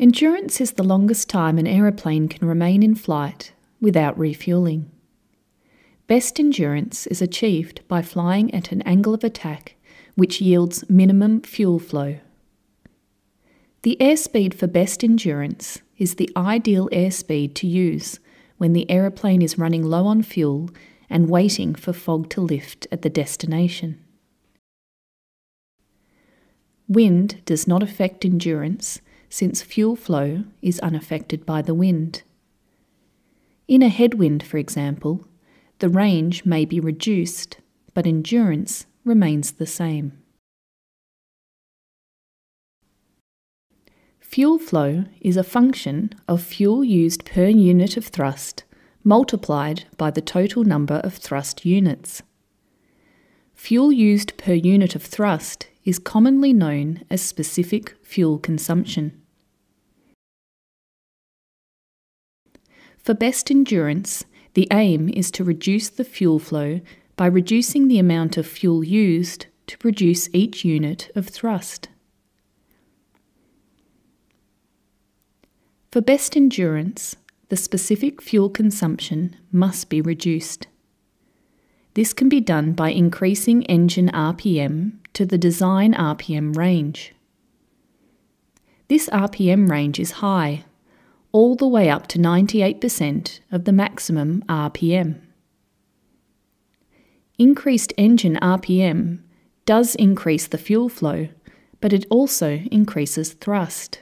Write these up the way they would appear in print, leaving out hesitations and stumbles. Endurance is the longest time an aeroplane can remain in flight without refuelling. Best endurance is achieved by flying at an angle of attack which yields minimum fuel flow. The airspeed for best endurance is the ideal airspeed to use when the aeroplane is running low on fuel and waiting for fog to lift at the destination. Wind does not affect endurance since fuel flow is unaffected by the wind. In a headwind, for example, the range may be reduced, but endurance remains the same. Fuel flow is a function of fuel used per unit of thrust multiplied by the total number of thrust units. Fuel used per unit of thrust is commonly known as specific fuel consumption. For best endurance, the aim is to reduce the fuel flow by reducing the amount of fuel used to produce each unit of thrust. For best endurance, the specific fuel consumption must be reduced. This can be done by increasing engine RPM to the design RPM range. This RPM range is high, all the way up to 98% of the maximum RPM. Increased engine RPM does increase the fuel flow, but it also increases thrust.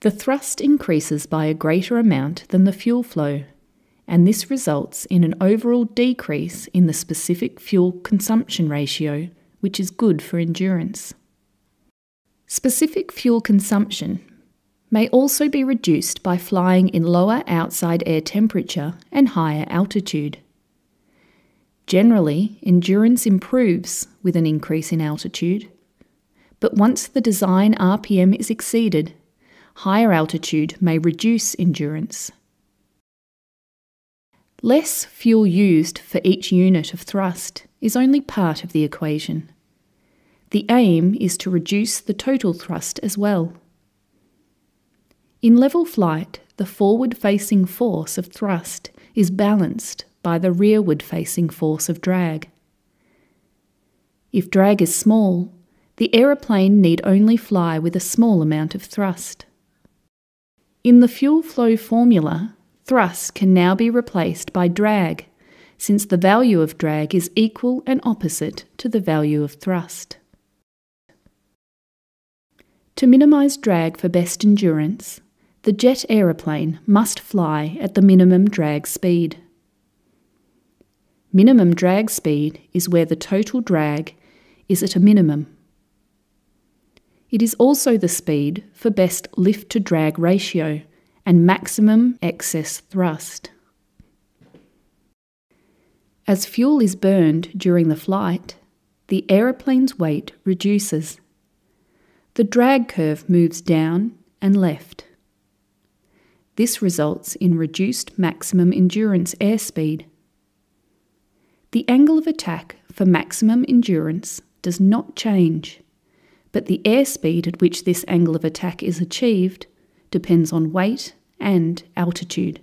The thrust increases by a greater amount than the fuel flow, and this results in an overall decrease in the specific fuel consumption ratio, which is good for endurance. Specific fuel consumption may also be reduced by flying in lower outside air temperature and higher altitude. Generally, endurance improves with an increase in altitude, but once the design RPM is exceeded, higher altitude may reduce endurance. Less fuel used for each unit of thrust is only part of the equation. The aim is to reduce the total thrust as well. In level flight, the forward-facing force of thrust is balanced by the rearward-facing force of drag. If drag is small, the aeroplane need only fly with a small amount of thrust. In the fuel flow formula, thrust can now be replaced by drag, since the value of drag is equal and opposite to the value of thrust. To minimise drag for best endurance, the jet aeroplane must fly at the minimum drag speed. Minimum drag speed is where the total drag is at a minimum. It is also the speed for best lift-to-drag ratio and maximum excess thrust. As fuel is burned during the flight, the aeroplane's weight reduces. The drag curve moves down and left. This results in reduced maximum endurance airspeed. The angle of attack for maximum endurance does not change, but the airspeed at which this angle of attack is achieved depends on weight and altitude.